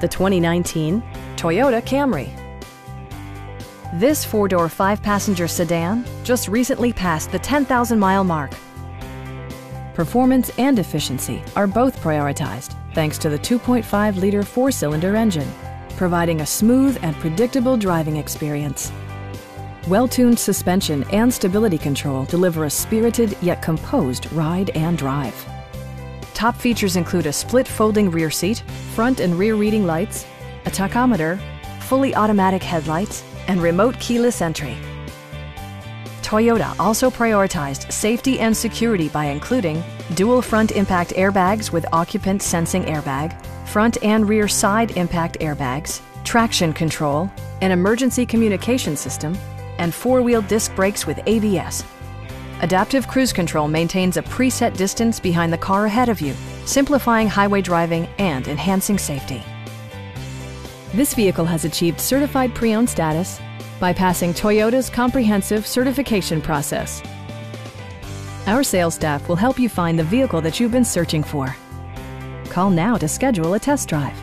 the 2019 Toyota Camry. This four-door, five-passenger sedan just recently passed the 10,000-mile mark. Performance and efficiency are both prioritized thanks to the 2.5-liter four-cylinder engine, providing a smooth and predictable driving experience. Well-tuned suspension and stability control deliver a spirited yet composed ride and drive. Top features include a split folding rear seat, front and rear reading lights, a tachometer, fully automatic headlights, and remote keyless entry. Toyota also prioritized safety and security by including dual front impact airbags with occupant sensing airbag, front and rear side impact airbags, traction control, an emergency communication system, and four-wheel disc brakes with ABS. Adaptive Cruise Control maintains a preset distance behind the car ahead of you, simplifying highway driving and enhancing safety. This vehicle has achieved certified pre-owned status by passing Toyota's comprehensive certification process. Our sales staff will help you find the vehicle that you've been searching for. Call now to schedule a test drive.